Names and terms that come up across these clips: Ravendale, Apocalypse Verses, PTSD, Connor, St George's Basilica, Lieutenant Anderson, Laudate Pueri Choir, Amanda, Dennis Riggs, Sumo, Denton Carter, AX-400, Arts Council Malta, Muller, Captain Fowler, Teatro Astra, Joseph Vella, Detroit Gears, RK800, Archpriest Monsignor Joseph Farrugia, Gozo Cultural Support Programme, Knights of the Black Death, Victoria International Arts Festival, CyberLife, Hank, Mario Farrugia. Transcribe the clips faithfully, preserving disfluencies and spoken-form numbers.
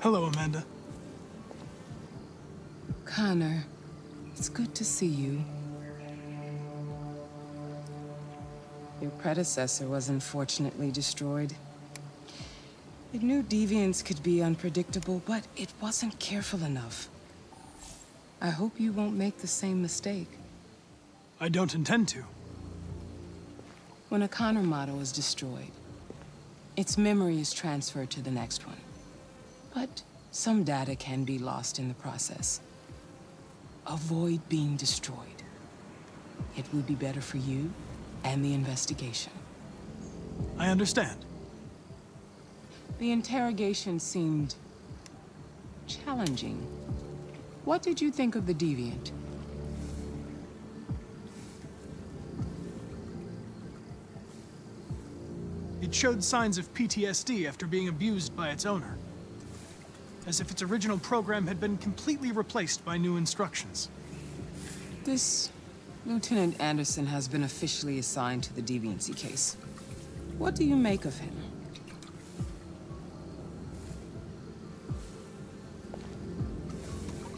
Hello, Amanda. Connor, it's good to see you. Your predecessor was unfortunately destroyed. It knew deviance could be unpredictable, but it wasn't careful enough. I hope you won't make the same mistake. I don't intend to. When a Connor model is destroyed, its memory is transferred to the next one. But some data can be lost in the process. Avoid being destroyed. It would be better for you and the investigation. I understand. The interrogation seemed challenging. What did you think of the deviant? It showed signs of P T S D after being abused by its owner, as if its original program had been completely replaced by new instructions. This Lieutenant Anderson has been officially assigned to the deviancy case. What do you make of him?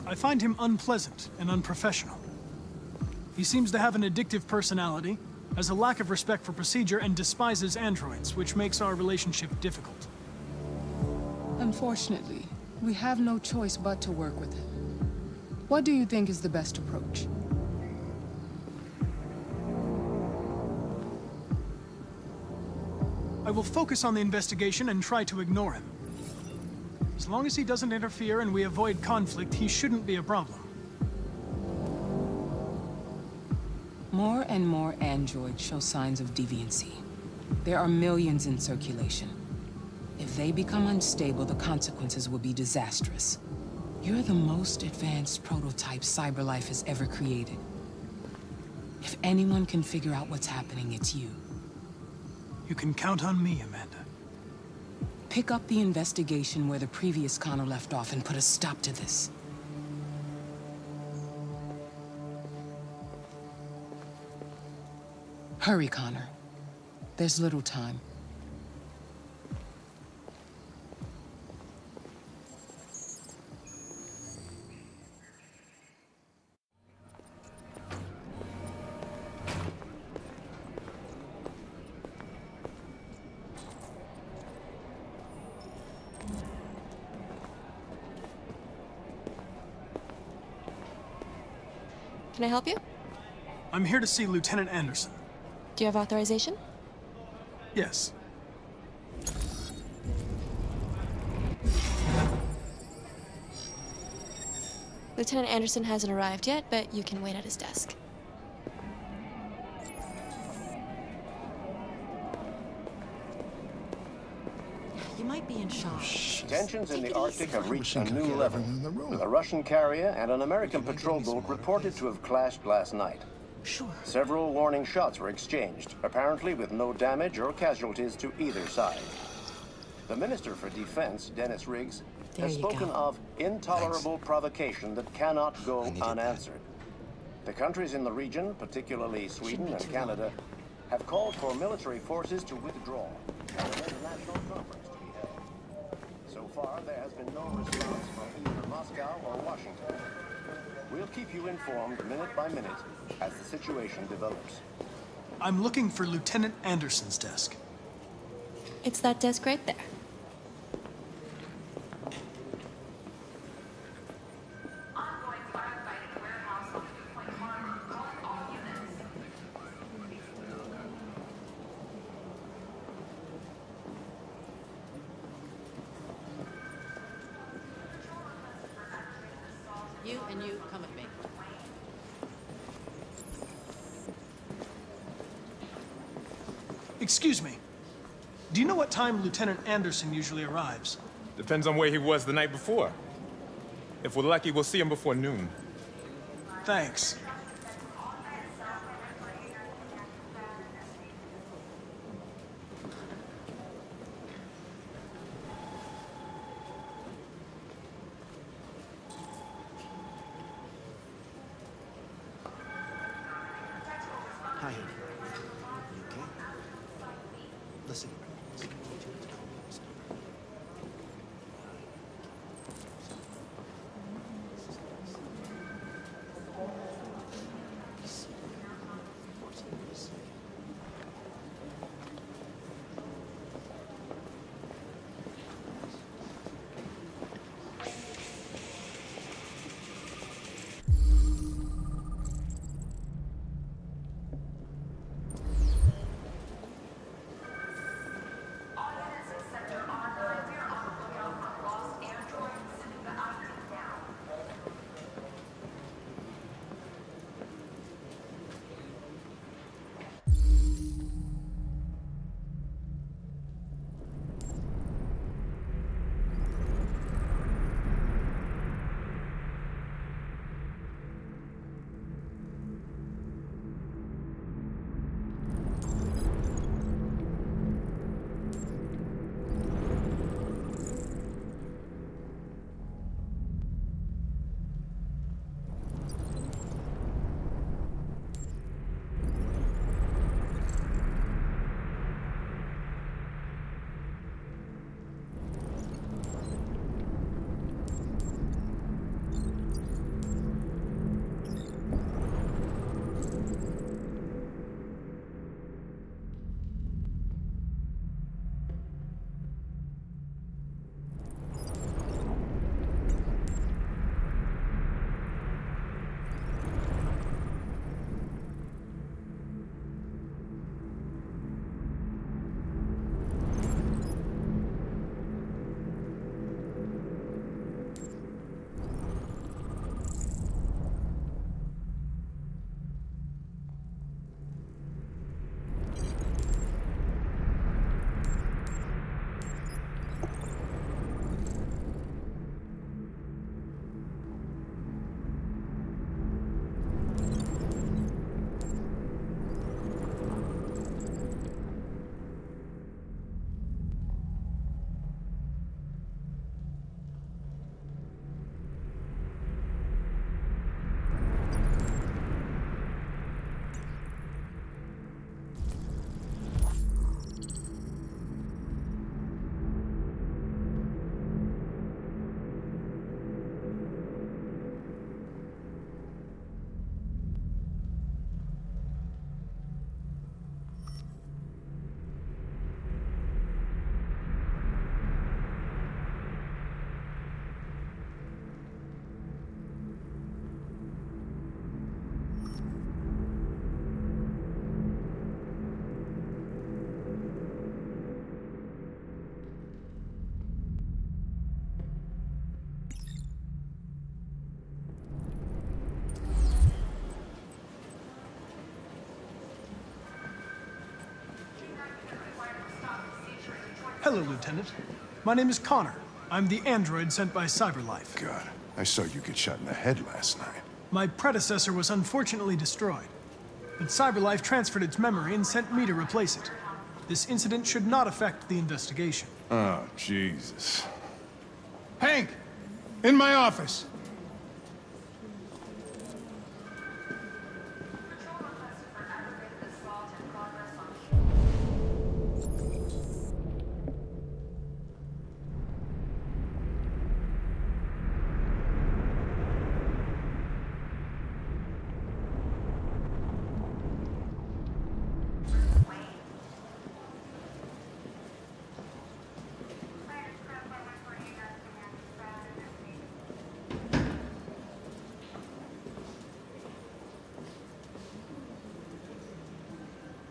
I find him unpleasant and unprofessional. He seems to have an addictive personality, has a lack of respect for procedure, and despises androids, which makes our relationship difficult. Unfortunately, we have no choice but to work with him. What do you think is the best approach? I will focus on the investigation and try to ignore him. As long as he doesn't interfere and we avoid conflict, he shouldn't be a problem. More and more androids show signs of deviancy. There are millions in circulation. If they become unstable, the consequences will be disastrous. You're the most advanced prototype CyberLife has ever created. If anyone can figure out what's happening, it's you. You can count on me, Amanda. Pick up the investigation where the previous Connor left off and put a stop to this. Hurry, Connor. There's little time. Can I help you? I'm here to see Lieutenant Anderson. Do you have authorization? Yes. Lieutenant Anderson hasn't arrived yet, but you can wait at his desk. You might be in shock. Shh. Tensions in the Arctic have reached a new level, with a Russian carrier and an American patrol boat reported to have clashed last night. Sure. Several warning shots were exchanged, apparently with no damage or casualties to either side. The Minister for Defense, Dennis Riggs, there has spoken go. of intolerable Thanks. provocation that cannot go unanswered. That. The countries in the region, particularly Sweden and Canada, long. have called for military forces to withdraw at an international conference to be held. So far, there has been no response from either Moscow or Washington. We'll keep you informed minute by minute as the situation develops. I'm looking for Lieutenant Anderson's desk. It's that desk right there. Ongoing firefighting warehouse two point one, calling all units. You and you come at me. Excuse me. Do you know what time Lieutenant Anderson usually arrives? Depends on where he was the night before. If we're lucky, we'll see him before noon. Thanks. Hello, Lieutenant. My name is Connor. I'm the android sent by CyberLife. God, I saw you get shot in the head last night. My predecessor was unfortunately destroyed, but CyberLife transferred its memory and sent me to replace it. This incident should not affect the investigation. Oh, Jesus. Hank! In my office!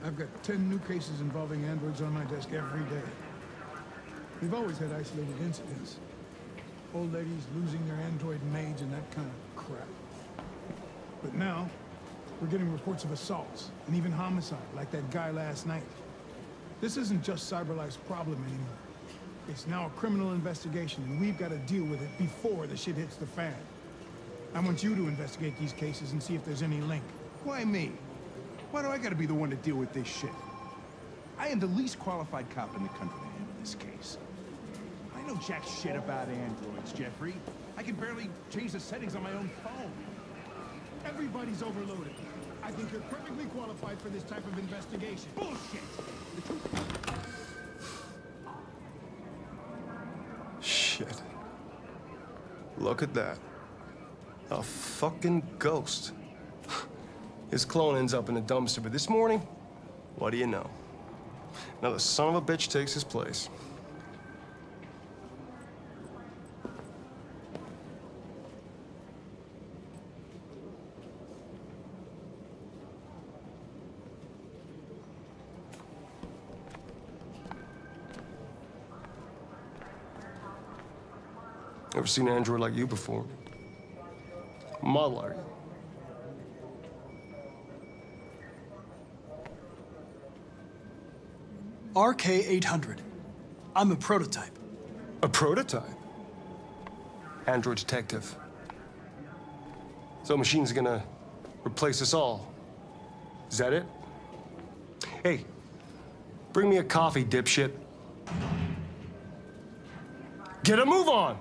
I've got ten new cases involving androids on my desk every day. We've always had isolated incidents. Old ladies losing their android maids and that kind of crap. But now, we're getting reports of assaults and even homicide, like that guy last night. This isn't just CyberLife's problem anymore. It's now a criminal investigation, and we've got to deal with it before the shit hits the fan. I want you to investigate these cases and see if there's any link. Why me? Why do I gotta be the one to deal with this shit? I am the least qualified cop in the country to handle this case. I know jack shit about androids, Jeffrey. I can barely change the settings on my own phone. Everybody's overloaded. I think you're perfectly qualified for this type of investigation. Bullshit! The truth... Shit. Look at that. A fucking ghost. His clone ends up in a dumpster, but this morning, what do you know? Another son of a bitch takes his place. Never seen an android like you before. Muller. R K eight hundred. I'm a prototype. A prototype? Android detective. So a machine's gonna replace us all. Is that it? Hey, bring me a coffee, dipshit. Get a move on!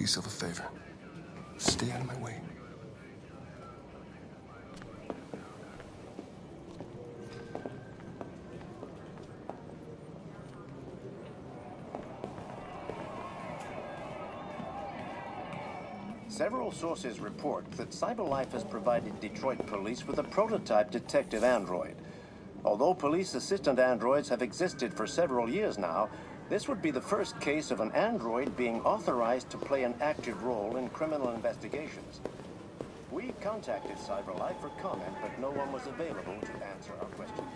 Yourself a favor. Stay out of my way. Several sources report that CyberLife has provided Detroit police with a prototype detective android. Although police assistant androids have existed for several years now, this would be the first case of an android being authorized to play an active role in criminal investigations. We contacted CyberLife for comment, but no one was available to answer our questions.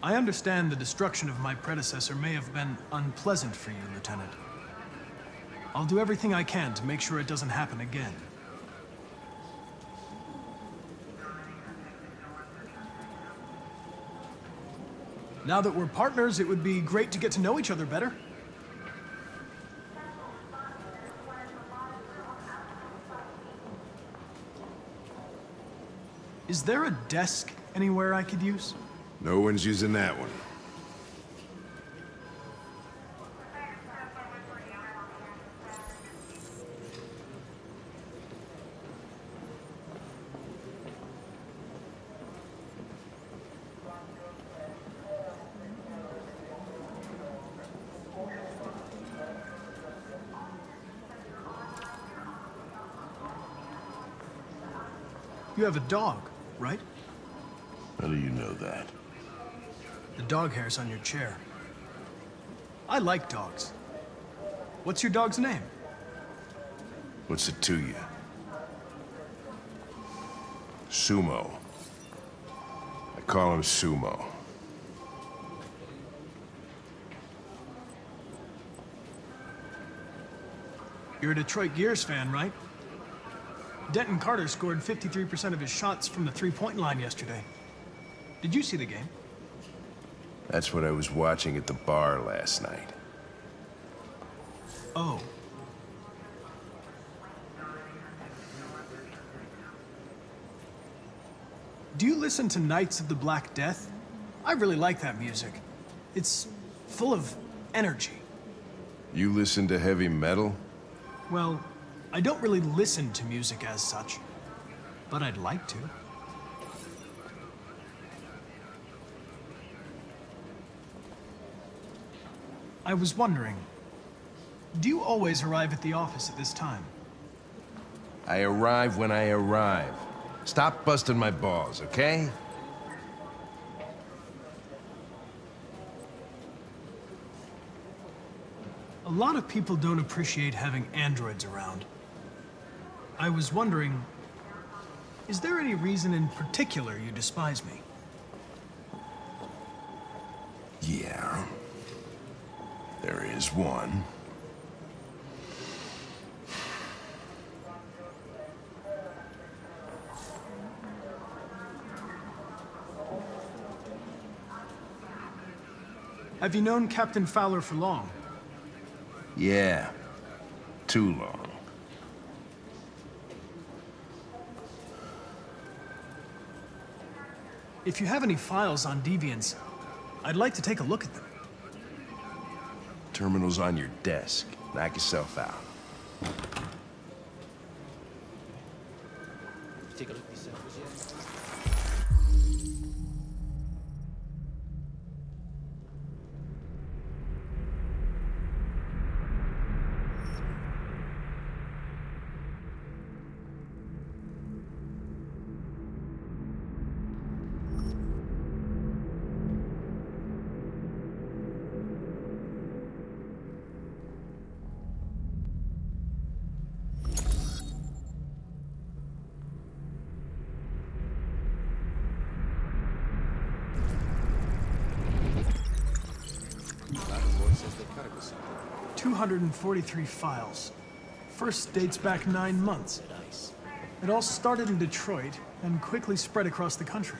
I understand the destruction of my predecessor may have been unpleasant for you, Lieutenant. I'll do everything I can to make sure it doesn't happen again. Now that we're partners, it would be great to get to know each other better. Is there a desk anywhere I could use? No one's using that one. You have a dog, right? How do you know that? The dog hair's on your chair. I like dogs. What's your dog's name? What's it to you? Sumo. I call him Sumo. You're a Detroit Gears fan, right? Denton Carter scored fifty-three percent of his shots from the three-point line yesterday. Did you see the game? That's what I was watching at the bar last night. Oh. Do you listen to Knights of the Black Death? I really like that music. It's full of energy. You listen to heavy metal? Well, I don't really listen to music as such, but I'd like to. I was wondering, do you always arrive at the office at this time? I arrive when I arrive. Stop busting my balls, okay? A lot of people don't appreciate having androids around. I was wondering, is there any reason in particular you despise me? Yeah. There is one. Have you known Captain Fowler for long? Yeah. Too long. If you have any files on Deviants, I'd like to take a look at them. Terminal's on your desk. Knock yourself out. Take a look at these samples, yeah. two hundred forty-three files. First dates back nine months. It all started in Detroit and quickly spread across the country.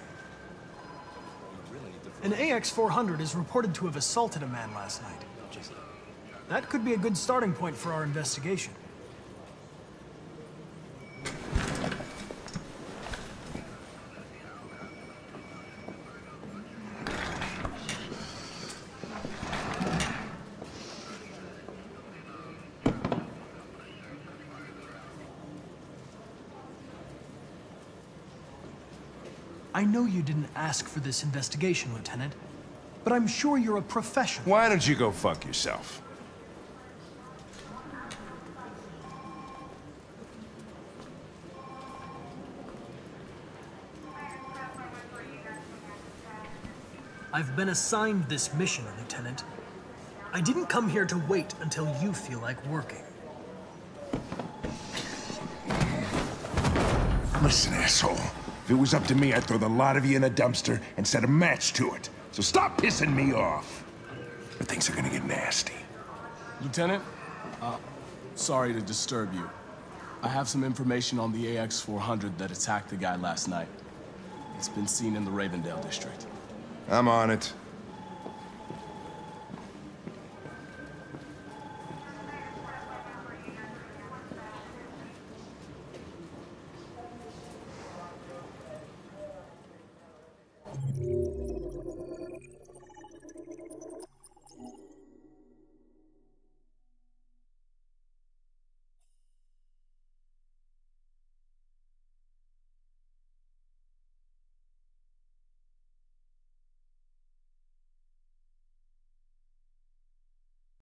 An A X four hundred is reported to have assaulted a man last night. That could be a good starting point for our investigation. I know you didn't ask for this investigation, Lieutenant, but I'm sure you're a professional. Why don't you go fuck yourself? I've been assigned this mission, Lieutenant. I didn't come here to wait until you feel like working. Listen, asshole. If it was up to me, I'd throw the lot of you in a dumpster and set a match to it. So stop pissing me off. But things are gonna get nasty. Lieutenant, uh, sorry to disturb you. I have some information on the A X four hundred that attacked the guy last night. It's been seen in the Ravendale district. I'm on it.